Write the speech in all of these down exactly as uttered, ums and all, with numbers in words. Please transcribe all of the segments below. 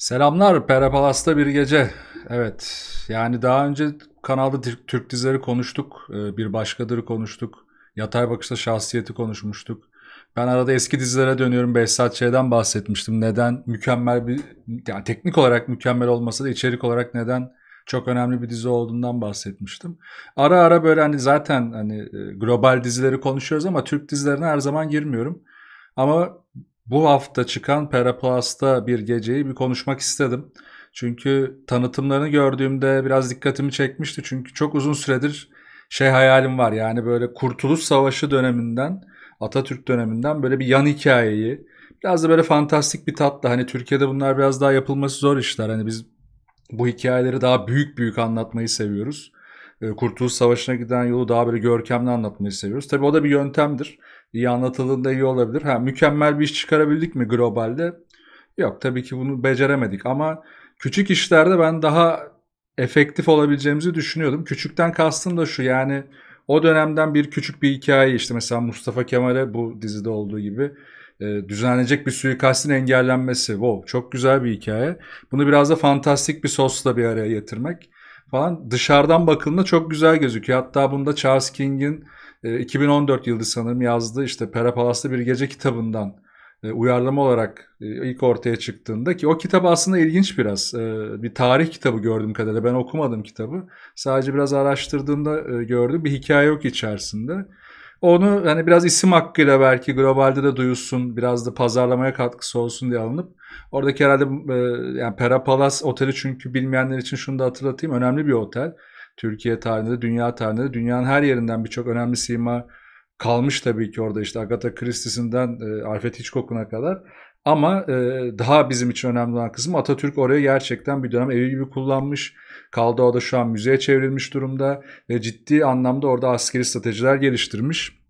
Selamlar, Pera Palas'ta Bir Gece. Evet, yani daha önce kanalda Türk dizileri konuştuk. Bir Başkadır'ı konuştuk. Yatay Bakış'ta Şahsiyet'i konuşmuştuk. Ben arada eski dizilere dönüyorum. Behzat Ç'den bahsetmiştim. Neden mükemmel bir, yani teknik olarak mükemmel olmasa da içerik olarak neden çok önemli bir dizi olduğundan bahsetmiştim. Ara ara böyle hani zaten hani global dizileri konuşuyoruz ama Türk dizilerine her zaman girmiyorum. Ama bu hafta çıkan Pera Palas'ta Bir Geceyi bir konuşmak istedim. Çünkü tanıtımlarını gördüğümde biraz dikkatimi çekmişti. Çünkü çok uzun süredir şey hayalim var. Yani böyle Kurtuluş Savaşı döneminden, Atatürk döneminden böyle bir yan hikayeyi, biraz da böyle fantastik bir tatla. Hani Türkiye'de bunlar biraz daha yapılması zor işler. Hani biz bu hikayeleri daha büyük büyük anlatmayı seviyoruz. Kurtuluş Savaşı'na giden yolu daha böyle görkemli anlatmayı seviyoruz. Tabii o da bir yöntemdir. İyi anlatıldığında iyi olabilir. Ha, mükemmel bir iş çıkarabildik mi globalde? Yok, tabii ki bunu beceremedik ama küçük işlerde ben daha efektif olabileceğimizi düşünüyordum. Küçükten kastım da şu, yani o dönemden bir küçük bir hikaye, işte mesela Mustafa Kemal'e bu dizide olduğu gibi e, düzenlenecek bir suikastin engellenmesi. Wow, çok güzel bir hikaye. Bunu biraz da fantastik bir sosla bir araya getirmek falan dışarıdan bakıldığında çok güzel gözüküyor. Hatta bunda Charles King'in iki bin on dört yılı sanırım yazdığı işte Pera Palas'ta Bir Gece kitabından uyarlama olarak ilk ortaya çıktığında, ki o kitap aslında ilginç biraz. Bir tarih kitabı gördüğüm kadarıyla, ben okumadım kitabı. Sadece biraz araştırdığımda gördüm, bir hikaye yok içerisinde. Onu hani biraz isim hakkıyla belki globalde de duyulsun, biraz da pazarlamaya katkısı olsun diye alınıp oradaki herhalde yani Pera Palas Oteli, çünkü bilmeyenler için şunu da hatırlatayım, önemli bir otel. Türkiye tarihinde, dünya tarihinde, dünyanın her yerinden birçok önemli sima kalmış tabii ki orada, işte Agatha Christie'sinden Alfred Hitchcock'una kadar. Ama daha bizim için önemli olan kısım, Atatürk oraya gerçekten bir dönem evi gibi kullanmış. Kaldı o da şu an müzeye çevrilmiş durumda ve ciddi anlamda orada askeri stratejiler geliştirmiş.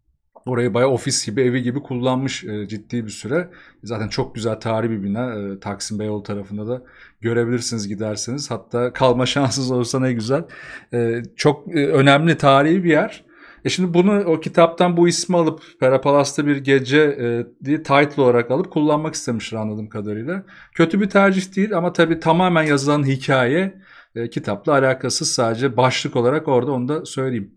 Orayı bayağı ofis gibi, evi gibi kullanmış ciddi bir süre. Zaten çok güzel tarihi bir bina. Taksim Beyoğlu tarafında da görebilirsiniz giderseniz. Hatta kalma şansınız olursa ne güzel. Çok önemli tarihi bir yer. E şimdi bunu o kitaptan bu ismi alıp Pera Palas'ta Bir Gece diye title olarak alıp kullanmak istemişler anladığım kadarıyla. Kötü bir tercih değil ama tabii tamamen yazılan hikaye kitapla alakasız, sadece başlık olarak orada, onu da söyleyeyim.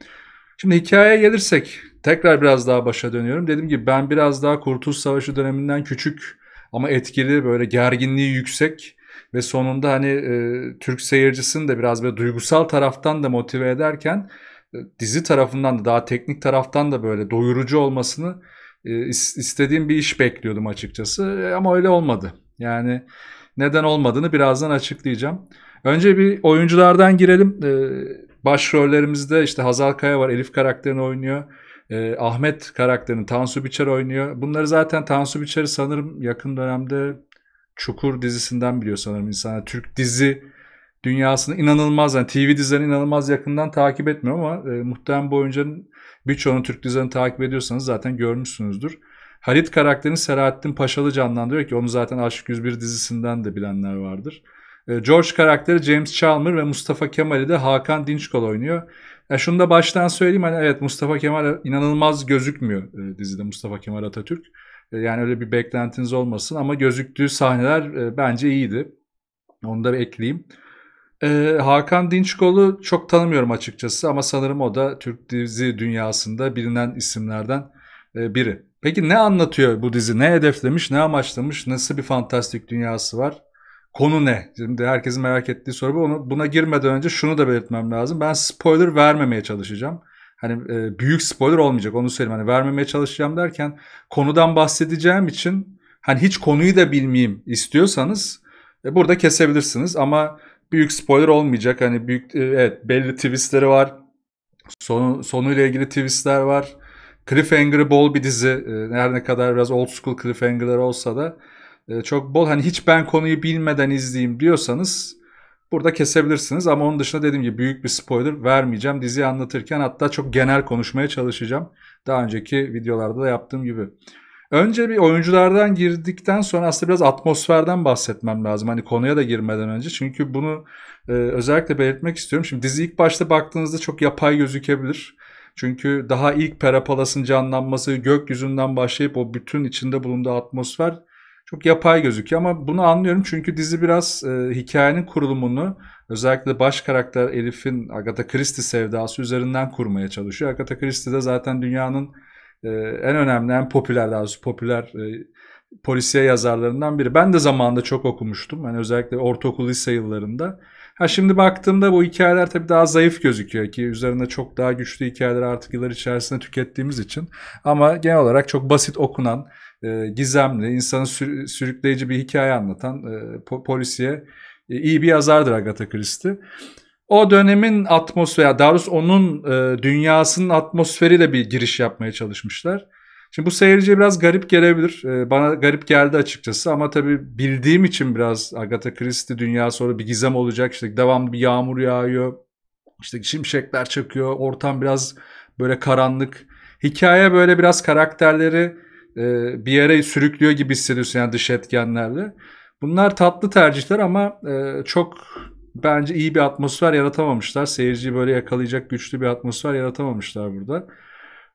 Şimdi hikayeye gelirsek, tekrar biraz daha başa dönüyorum. Dediğim gibi ben biraz daha Kurtuluş Savaşı döneminden küçük ama etkili, böyle gerginliği yüksek ve sonunda hani e, Türk seyircisini de biraz böyle duygusal taraftan da motive ederken e, dizi tarafından da, daha teknik taraftan da böyle doyurucu olmasını e, istediğim bir iş bekliyordum açıkçası. E, ama öyle olmadı. Yani neden olmadığını birazdan açıklayacağım. Önce bir oyunculardan girelim. E, Başrollerimizde işte Hazal Kaya var, Elif karakterini oynuyor. E, Ahmet karakterini Tansu Biçer oynuyor. Bunları zaten, Tansu Biçer'i sanırım yakın dönemde Çukur dizisinden biliyor sanırım insanlar. Türk dizi dünyasını inanılmaz, yani T V dizilerini inanılmaz yakından takip etmiyorum ama e, muhtemelen bu oyuncunun birçoğunu, Türk dizilerini takip ediyorsanız zaten görmüşsünüzdür. Halit karakterini Selahattin Paşalı canlandırıyor ki onu zaten Aşık yüz bir dizisinden de bilenler vardır. George karakteri James Chalmers ve Mustafa Kemal'i de Hakan Dinçkol oynuyor. Ya şunu da baştan söyleyeyim, hani evet, Mustafa Kemal inanılmaz gözükmüyor e, dizide, Mustafa Kemal Atatürk. E, yani öyle bir beklentiniz olmasın ama gözüktüğü sahneler e, bence iyiydi. Onu da bir ekleyeyim. E, Hakan Dinçkol'u çok tanımıyorum açıkçası ama sanırım o da Türk dizi dünyasında bilinen isimlerden e, biri. Peki ne anlatıyor bu dizi? Ne hedeflemiş, ne amaçlamış, nasıl bir fantastik dünyası var? Konu ne? Şimdi herkesin merak ettiği soru bu. Onu, buna girmeden önce şunu da belirtmem lazım. Ben spoiler vermemeye çalışacağım. Hani e, büyük spoiler olmayacak, onu söyleyeyim. Hani vermemeye çalışacağım derken, konudan bahsedeceğim için hani hiç konuyu da bilmeyeyim istiyorsanız e, burada kesebilirsiniz ama büyük spoiler olmayacak. Hani büyük e, evet, belli twistleri var. Sonu, sonuyla ilgili twistler var. Cliffhanger'ı bol bir dizi. E, her ne kadar biraz old school cliffhanger'lar olsa da çok bol, hani hiç ben konuyu bilmeden izleyeyim diyorsanız burada kesebilirsiniz ama onun dışında dediğim gibi büyük bir spoiler vermeyeceğim diziyi anlatırken, hatta çok genel konuşmaya çalışacağım, daha önceki videolarda da yaptığım gibi. Önce bir oyunculardan girdikten sonra aslında biraz atmosferden bahsetmem lazım, hani konuya da girmeden önce, çünkü bunu e, özellikle belirtmek istiyorum. Şimdi dizi ilk başta baktığınızda çok yapay gözükebilir. Çünkü daha ilk Pera Palas'ın canlanması, gökyüzünden başlayıp o bütün içinde bulunduğu atmosfer çok yapay gözüküyor ama bunu anlıyorum çünkü dizi biraz e, hikayenin kurulumunu özellikle baş karakter Elif'in Agatha Christie sevdası üzerinden kurmaya çalışıyor. Agatha Christie de zaten dünyanın e, en önemli, en popüler daha doğrusu popüler e, polisiye yazarlarından biri. Ben de zamanında çok okumuştum. Yani özellikle ortaokul, lise yıllarında. Ha şimdi baktığımda bu hikayeler tabii daha zayıf gözüküyor ki üzerine çok daha güçlü hikayeler artık yıllar içerisinde tükettiğimiz için. Ama genel olarak çok basit okunan, e, gizemli, insanı sür- sürükleyici bir hikaye anlatan e, po- polisiye e, iyi bir yazardır Agatha Christie. O dönemin atmosferi, daha doğrusu onun e, dünyasının atmosferiyle bir giriş yapmaya çalışmışlar. Şimdi bu seyirciye biraz garip gelebilir. Bana garip geldi açıkçası ama tabii bildiğim için biraz Agatha Christie dünya sonra bir gizem olacak. İşte devamlı bir yağmur yağıyor, işte şimşekler çakıyor, ortam biraz böyle karanlık. Hikaye böyle biraz karakterleri bir yere sürüklüyor gibi hissediyorsun yani dış etkenlerle. Bunlar tatlı tercihler ama çok bence iyi bir atmosfer yaratamamışlar. Seyirciyi böyle yakalayacak güçlü bir atmosfer yaratamamışlar burada.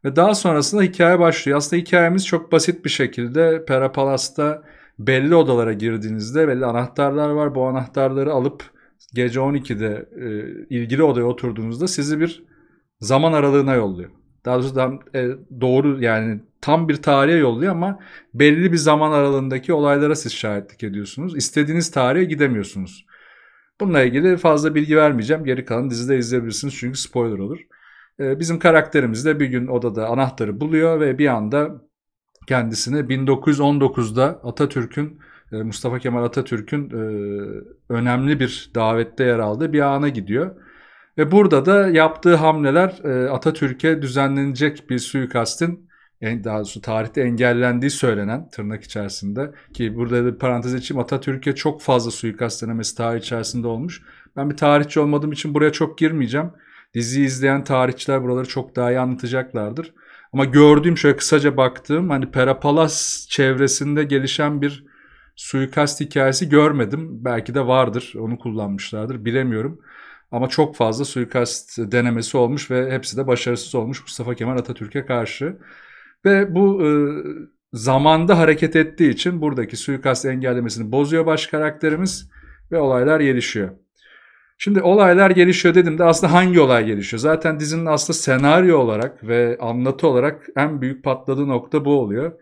Ve daha sonrasında hikaye başlıyor. Aslında hikayemiz çok basit bir şekilde Pera Palas'ta belli odalara girdiğinizde belli anahtarlar var. Bu anahtarları alıp gece on ikide e, ilgili odaya oturduğunuzda sizi bir zaman aralığına yolluyor. Daha doğrusu tam, e, doğru yani tam bir tarihe yolluyor ama belli bir zaman aralığındaki olaylara siz şahitlik ediyorsunuz. İstediğiniz tarihe gidemiyorsunuz. Bununla ilgili fazla bilgi vermeyeceğim. Geri kalan dizide izleyebilirsiniz çünkü spoiler olur. Bizim karakterimiz de bir gün odada anahtarı buluyor ve bir anda kendisini bin dokuz yüz on dokuzda Atatürk'ün, Mustafa Kemal Atatürk'ün önemli bir davette yer aldığı bir ana gidiyor. Ve burada da yaptığı hamleler Atatürk'e düzenlenecek bir suikastin, daha doğrusu tarihte engellendiği söylenen tırnak içerisinde ki burada bir parantez açayım, Atatürk'e çok fazla suikast denemesi tarih içerisinde olmuş. Ben bir tarihçi olmadığım için buraya çok girmeyeceğim. Diziyi izleyen tarihçiler buraları çok daha iyi anlatacaklardır. Ama gördüğüm şöyle kısaca baktığım hani Pera Palas çevresinde gelişen bir suikast hikayesi görmedim. Belki de vardır, onu kullanmışlardır, bilemiyorum. Ama çok fazla suikast denemesi olmuş ve hepsi de başarısız olmuş Mustafa Kemal Atatürk'e karşı. Ve bu e, zamanda hareket ettiği için buradaki suikast engellemesini bozuyor baş karakterimiz ve olaylar gelişiyor. Şimdi olaylar gelişiyor dedim de aslında hangi olay gelişiyor? Zaten dizinin aslında senaryo olarak ve anlatı olarak en büyük patladığı nokta bu oluyor.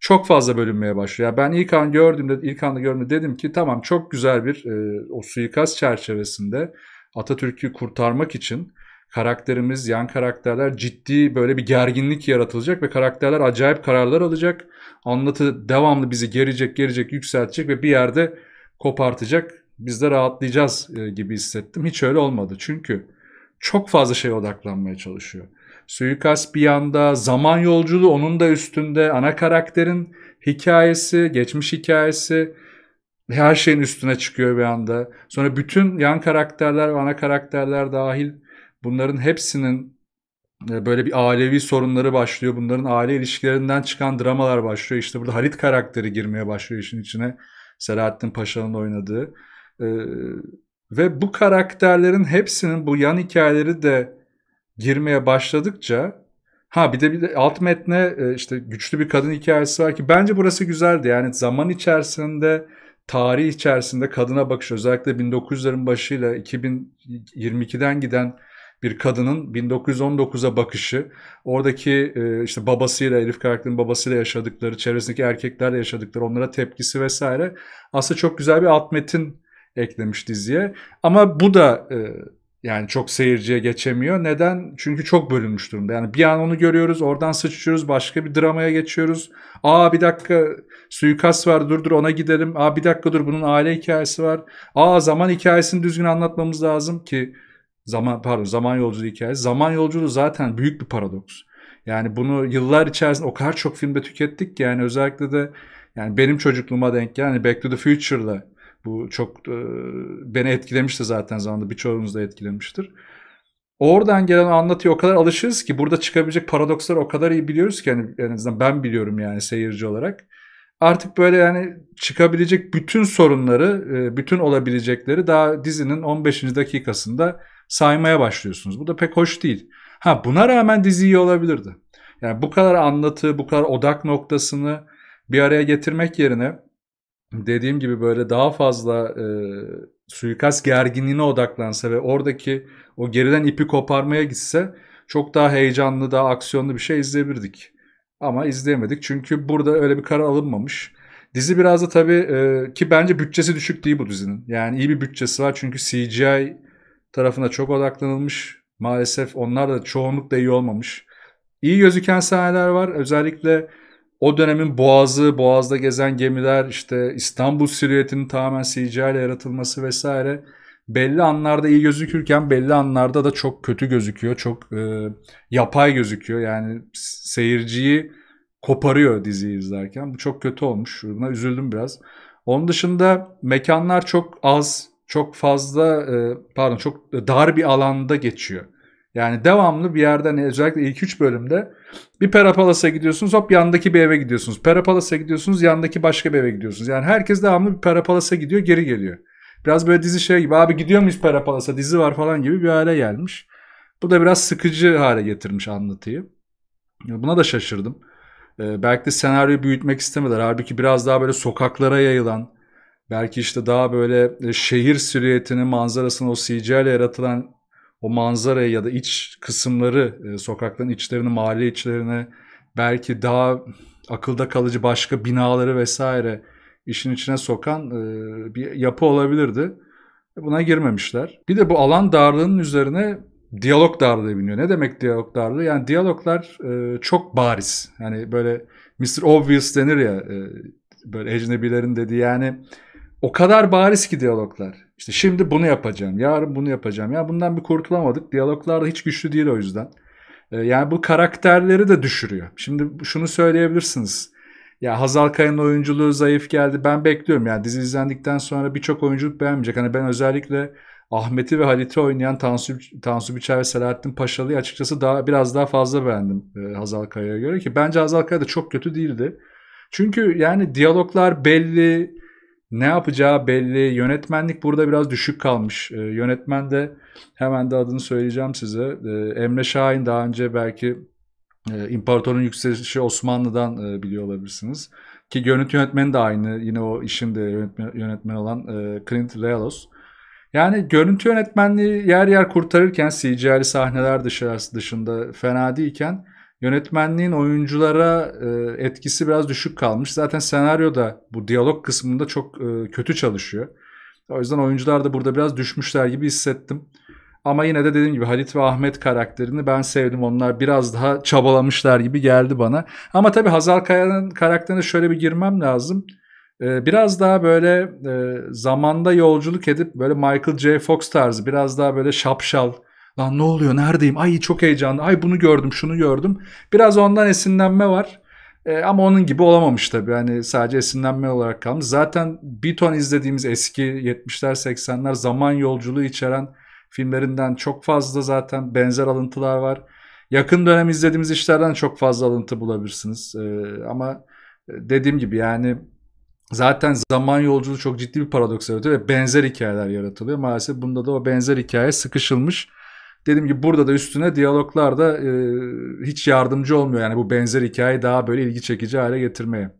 Çok fazla bölünmeye başlıyor. Yani ben ilk an gördüğümde, ilk anda gördüğümde dedim ki tamam çok güzel bir e, o suikast çerçevesinde Atatürk'ü kurtarmak için karakterimiz, yan karakterler ciddi böyle bir gerginlik yaratılacak ve karakterler acayip kararlar alacak. Anlatı devamlı bizi gerecek, gerecek, yükseltecek ve bir yerde kopartacak. Biz de rahatlayacağız gibi hissettim. Hiç öyle olmadı. Çünkü çok fazla şeye odaklanmaya çalışıyor. Suikast bir yanda, zaman yolculuğu onun da üstünde, ana karakterin hikayesi, geçmiş hikayesi her şeyin üstüne çıkıyor bir anda. Sonra bütün yan karakterler ve ana karakterler dahil bunların hepsinin böyle bir ailevi sorunları başlıyor. Bunların aile ilişkilerinden çıkan dramalar başlıyor. İşte burada Halit karakteri girmeye başlıyor işin içine. Selahattin Paşalı'nın oynadığı. Ee, ve bu karakterlerin hepsinin bu yan hikayeleri de girmeye başladıkça ha bir de bir de alt metne işte güçlü bir kadın hikayesi var ki bence burası güzeldi. Yani zaman içerisinde, tarih içerisinde kadına bakış özellikle bin dokuz yüzlerin başıyla iki bin yirmi ikiden giden bir kadının bin dokuz yüz on dokuza bakışı, oradaki işte babasıyla, Elif karakterinin babasıyla yaşadıkları, çevresindeki erkeklerle yaşadıkları, onlara tepkisi vesaire aslında çok güzel bir alt metin eklemiş diziye. Ama bu da e, yani çok seyirciye geçemiyor. Neden? Çünkü çok bölünmüş durumda. Yani bir an onu görüyoruz, oradan sıçrıyoruz, başka bir dramaya geçiyoruz. Aa bir dakika suikast var, dur dur ona gidelim. Aa bir dakika dur bunun aile hikayesi var. Aa zaman hikayesini düzgün anlatmamız lazım ki zaman pardon zaman yolculuğu hikayesi. Zaman yolculuğu zaten büyük bir paradoks. Yani bunu yıllar içerisinde o kadar çok filmde tükettik ki yani özellikle de yani benim çocukluğuma denk gelen yani Back to the Future'la bu çok e, beni etkilemişti zaten zamanında. Birçoğunuz da etkilemiştir. Oradan gelen anlatıyı o kadar alışırız ki burada çıkabilecek paradoksları o kadar iyi biliyoruz ki yani en azından ben biliyorum yani seyirci olarak. Artık böyle yani çıkabilecek bütün sorunları, e, bütün olabilecekleri daha dizinin on beşinci dakikasında saymaya başlıyorsunuz. Bu da pek hoş değil. Ha buna rağmen dizi iyi olabilirdi. Yani bu kadar anlatı, bu kadar odak noktasını bir araya getirmek yerine dediğim gibi böyle daha fazla e, suikast gerginliğine odaklansa ve oradaki o geriden ipi koparmaya gitse çok daha heyecanlı, daha aksiyonlu bir şey izleyebilirdik. Ama izleyemedik çünkü burada öyle bir karar alınmamış. Dizi biraz da tabii e, ki bence bütçesi düşük değil bu dizinin. Yani iyi bir bütçesi var çünkü C G I tarafına çok odaklanılmış. Maalesef onlar da çoğunlukla iyi olmamış. İyi gözüken sahneler var. Özellikle o dönemin boğazı, boğazda gezen gemiler, işte İstanbul silüetinin tamamen C G I ile yaratılması vesaire. Belli anlarda iyi gözükürken belli anlarda da çok kötü gözüküyor. Çok e, yapay gözüküyor. Yani seyirciyi koparıyor diziyi izlerken. Bu çok kötü olmuş. Buna üzüldüm biraz. Onun dışında mekanlar çok az, çok fazla e, pardon çok dar bir alanda geçiyor. Yani devamlı bir yerden, özellikle ilk üç bölümde bir Pera Palas'a gidiyorsunuz, hop yandaki bir eve gidiyorsunuz. Pera Palas'a gidiyorsunuz, yandaki başka bir eve gidiyorsunuz. Yani herkes devamlı bir Pera Palas'a gidiyor, geri geliyor. Biraz böyle dizi şey gibi, abi gidiyor muyuz Pera Palas'a, dizi var falan gibi bir hale gelmiş. Bu da biraz sıkıcı hale getirmiş anlatıyı. Buna da şaşırdım. Ee, belki de senaryoyu büyütmek istemediler. Halbuki biraz daha böyle sokaklara yayılan, belki işte daha böyle şehir silüetinin manzarasını o C G I ile yaratılan o manzarayı ya da iç kısımları, sokakların içlerini, mahalle içlerini, belki daha akılda kalıcı başka binaları vesaire işin içine sokan bir yapı olabilirdi. Buna girmemişler. Bir de bu alan darlığının üzerine diyalog darlığı biniyor. Ne demek diyalog darlığı? Yani diyaloglar çok bariz. Yani böyle mister Obvious denir ya, böyle ecnebilerin dediği, yani o kadar bariz ki diyaloglar. İşte şimdi bunu yapacağım, yarın bunu yapacağım. Ya bundan bir kurtulamadık. Diyaloglar da hiç güçlü değil o yüzden. Ee, yani bu karakterleri de düşürüyor. Şimdi şunu söyleyebilirsiniz. Ya Hazal Kaya'nın oyunculuğu zayıf geldi. Ben bekliyorum. Yani dizi izlendikten sonra birçok oyunculuk beğenmeyecek. Hani ben özellikle Ahmet'i ve Halit'i oynayan Tansu, Tansu Biçer ve Selahattin Paşalı'yı açıkçası daha biraz daha fazla beğendim e, Hazal Kaya'ya göre, ki bence Hazal Kaya da çok kötü değildi. Çünkü yani diyaloglar belli, ne yapacağı belli. Yönetmenlik burada biraz düşük kalmış. Ee, yönetmen de, hemen de adını söyleyeceğim size. Ee, Emre Şahin, daha önce belki e, İmparatorun Yükselişi Osmanlı'dan e, biliyor olabilirsiniz. Ki görüntü yönetmeni de aynı. Yine o işin de yönetmen, yönetmen olan e, Clint Lealos. Yani görüntü yönetmenliği yer yer kurtarırken, C G I'li sahneler dışında fena değilken, yönetmenliğin oyunculara etkisi biraz düşük kalmış. Zaten senaryoda bu diyalog kısmında çok kötü çalışıyor. O yüzden oyuncular da burada biraz düşmüşler gibi hissettim. Ama yine de dediğim gibi Halit ve Ahmet karakterini ben sevdim. Onlar biraz daha çabalamışlar gibi geldi bana. Ama tabii Hazal Kaya'nın karakterine şöyle bir girmem lazım. Biraz daha böyle zamanda yolculuk edip böyle Michael J. Fox tarzı, biraz daha böyle şapşal, lan ne oluyor, neredeyim, ay çok heyecanlı, ay bunu gördüm, şunu gördüm. Biraz ondan esinlenme var. E, ama onun gibi olamamış tabii. Yani sadece esinlenme olarak kalmış. Zaten bir ton izlediğimiz eski yetmişler seksenler zaman yolculuğu içeren filmlerinden çok fazla zaten benzer alıntılar var. Yakın dönem izlediğimiz işlerden çok fazla alıntı bulabilirsiniz. E, ama dediğim gibi yani zaten zaman yolculuğu çok ciddi bir paradoks yaratıyor ve benzer hikayeler yaratılıyor. Maalesef bunda da o benzer hikaye sıkışılmış. Dediğim gibi burada da üstüne diyaloglar da e, hiç yardımcı olmuyor. Yani bu benzer hikayeyi daha böyle ilgi çekici hale getirmeye.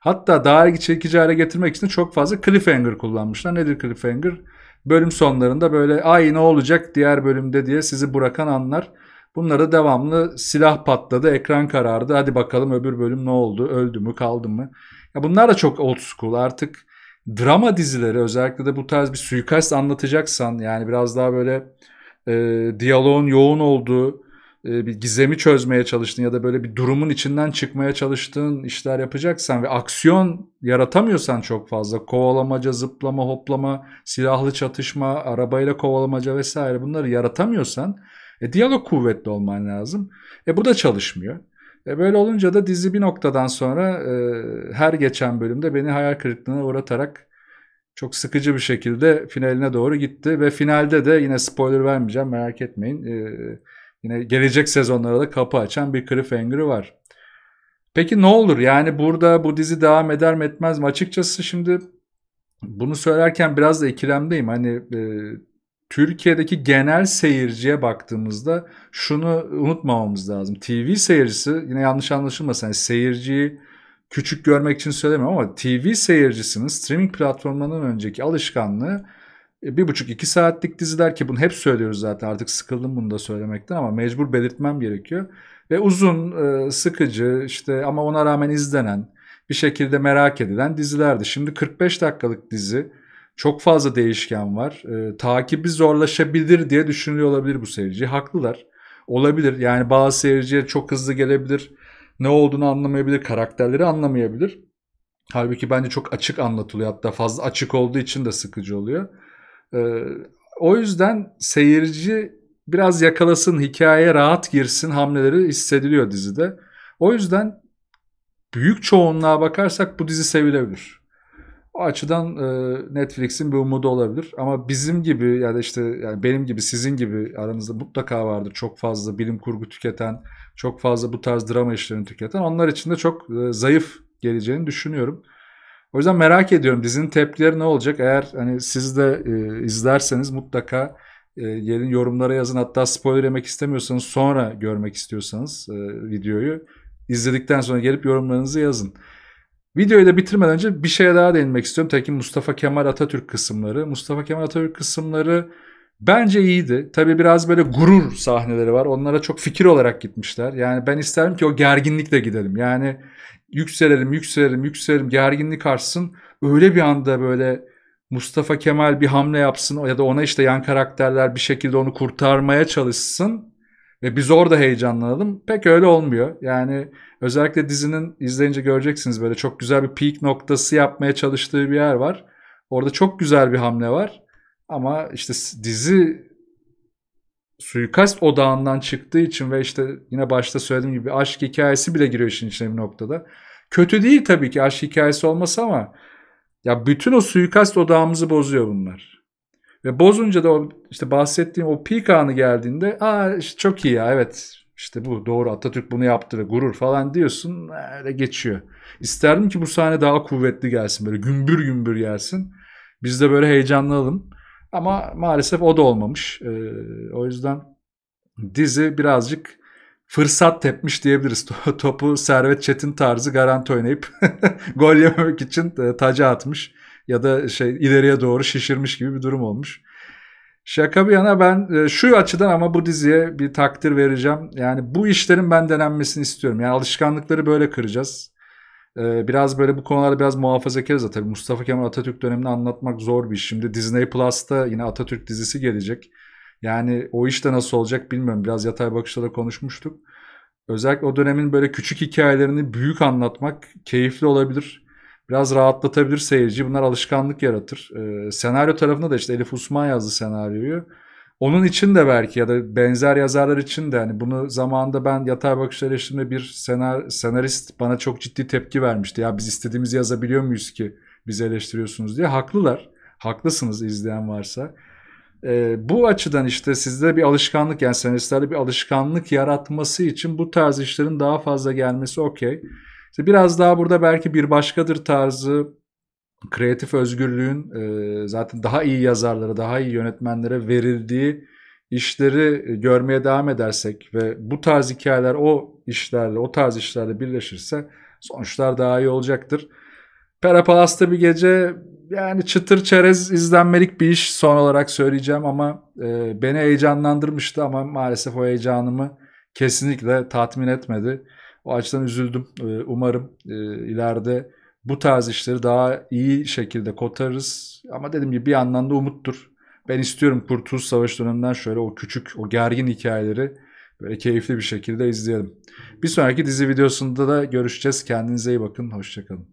Hatta daha ilgi çekici hale getirmek için çok fazla cliffhanger kullanmışlar. Nedir cliffhanger? Bölüm sonlarında böyle ay ne olacak diğer bölümde diye sizi bırakan anlar. Bunları da devamlı silah patladı, ekran karardı. Hadi bakalım öbür bölüm ne oldu? Öldü mü, kaldı mı? Ya bunlar da çok old school artık. Drama dizileri, özellikle de bu tarz bir suikast anlatacaksan, yani biraz daha böyle E, diyaloğun yoğun olduğu, e, bir gizemi çözmeye çalıştığın ya da böyle bir durumun içinden çıkmaya çalıştığın işler yapacaksan ve aksiyon yaratamıyorsan çok fazla, kovalamaca, zıplama, hoplama, silahlı çatışma, arabayla kovalamaca vesaire, bunları yaratamıyorsan e, diyalog kuvvetli olman lazım. E bu da çalışmıyor. E, böyle olunca da dizi bir noktadan sonra e, her geçen bölümde beni hayal kırıklığına uğratarak çok sıkıcı bir şekilde finaline doğru gitti ve finalde de yine spoiler vermeyeceğim, merak etmeyin. Ee, yine gelecek sezonlara da kapı açan bir cliffhanger'ı var. Peki ne olur? Yani burada bu dizi devam eder mi etmez mi? Açıkçası şimdi bunu söylerken biraz da ikilemdeyim. Hani e, Türkiye'deki genel seyirciye baktığımızda şunu unutmamamız lazım. T V seyircisi, yine yanlış anlaşılmasın, yani seyirciyi küçük görmek için söylemiyorum ama T V seyircisinin streaming platformlarından önceki alışkanlığı bir buçuk iki saatlik diziler ki bunu hep söylüyoruz zaten, artık sıkıldım bunu da söylemekten ama mecbur belirtmem gerekiyor. Ve uzun, sıkıcı işte ama ona rağmen izlenen, bir şekilde merak edilen dizilerdi. Şimdi kırk beş dakikalık dizi, çok fazla değişken var. E, takibi zorlaşabilir diye düşünülüyor olabilir bu seyirci. Haklılar. Olabilir. Yani bazı seyirciye çok hızlı gelebilir. Ne olduğunu anlamayabilir. Karakterleri anlamayabilir. Halbuki bence çok açık anlatılıyor. Hatta fazla açık olduğu için de sıkıcı oluyor. E, o yüzden seyirci biraz yakalasın, hikayeye rahat girsin hamleleri hissediliyor dizide. O yüzden büyük çoğunluğa bakarsak bu dizi sevilebilir. O açıdan e, Netflix'in bir umudu olabilir. Ama bizim gibi ya da işte yani benim gibi, sizin gibi aranızda mutlaka vardır çok fazla bilim kurgu tüketen, çok fazla bu tarz drama işlerini tüketen. Onlar için de çok e, zayıf geleceğini düşünüyorum. O yüzden merak ediyorum dizinin tepkileri ne olacak? Eğer hani siz de e, izlerseniz mutlaka e, gelin yorumlara yazın. Hatta spoiler yemek istemiyorsanız, sonra görmek istiyorsanız e, videoyu izledikten sonra gelip yorumlarınızı yazın. Videoyu da bitirmeden önce bir şeye daha değinmek istiyorum. Tabii ki Mustafa Kemal Atatürk kısımları. Mustafa Kemal Atatürk kısımları bence iyiydi. Tabii biraz böyle gurur sahneleri var. Onlara çok fikir olarak gitmişler. Yani ben isterim ki o gerginlikle gidelim. Yani yükselelim, yükselelim, yükselelim, gerginlik artsın. Öyle bir anda böyle Mustafa Kemal bir hamle yapsın ya da ona işte yan karakterler bir şekilde onu kurtarmaya çalışsın. Ve biz orada heyecanlanalım. Pek öyle olmuyor. Yani özellikle dizinin, izleyince göreceksiniz, böyle çok güzel bir peak noktası yapmaya çalıştığı bir yer var. Orada çok güzel bir hamle var. Ama işte dizi suikast odağından çıktığı için ve işte yine başta söylediğim gibi aşk hikayesi bile giriyor işin içine bir noktada. Kötü değil tabii ki aşk hikayesi olmasa ama ya bütün o suikast odağımızı bozuyor bunlar. Ve bozunca da o işte bahsettiğim o peak anı geldiğinde, aa işte çok iyi ya, evet işte bu doğru, Atatürk bunu yaptı ve gurur falan diyorsun, öyle geçiyor. İsterdim ki bu sahne daha kuvvetli gelsin, böyle gümbür gümbür gelsin. Biz de böyle heyecanlanalım ama maalesef o da olmamış. Ee, o yüzden dizi birazcık fırsat tepmiş diyebiliriz. Topu Servet Çetin tarzı garanti oynayıp gol yememek için taca atmış. Ya da şey ileriye doğru şişirmiş gibi bir durum olmuş. Şaka bir yana ben şu açıdan ama bu diziye bir takdir vereceğim. Yani bu işlerin ben denenmesini istiyorum. Yani alışkanlıkları böyle kıracağız. Biraz böyle bu konularda biraz muhafazakarız da tabii. Mustafa Kemal Atatürk dönemini anlatmak zor bir iş. Şimdi Disney Plus'ta yine Atatürk dizisi gelecek. Yani o iş de nasıl olacak bilmiyorum. Biraz Yatay Bakış'ta da konuşmuştuk. Özellikle o dönemin böyle küçük hikayelerini büyük anlatmak keyifli olabilir. Biraz rahatlatabilir seyirci. Bunlar alışkanlık yaratır. Ee, senaryo tarafında da işte Elif Osman yazdı senaryoyu. Onun için de belki ya da benzer yazarlar için de hani bunu zamanında ben Yatay Bakış eleştirdiğimde bir senar, senarist bana çok ciddi tepki vermişti. Ya biz istediğimizi yazabiliyor muyuz ki bizi eleştiriyorsunuz diye. Haklılar. Haklısınız izleyen varsa. Ee, bu açıdan işte sizde bir alışkanlık, yani senaristlerde bir alışkanlık yaratması için bu tarz işlerin daha fazla gelmesi okey. İşte biraz daha burada belki Bir Başkadır tarzı kreatif özgürlüğün e, zaten daha iyi yazarlara, daha iyi yönetmenlere verildiği işleri görmeye devam edersek ve bu tarz hikayeler o işlerle, o tarz işlerle birleşirse sonuçlar daha iyi olacaktır. Pera Palas'ta Bir Gece yani çıtır çerez izlenmelik bir iş son olarak söyleyeceğim ama e, beni heyecanlandırmıştı ama maalesef o heyecanımı kesinlikle tatmin etmedi. O açıdan üzüldüm. Umarım ileride bu tarz işleri daha iyi şekilde kotarırız. Ama dediğim gibi bir yandan da umuttur. Ben istiyorum Kurtuluş Savaşı döneminden şöyle o küçük, o gergin hikayeleri böyle keyifli bir şekilde izleyelim. Bir sonraki dizi videosunda da görüşeceğiz. Kendinize iyi bakın. Hoşça kalın.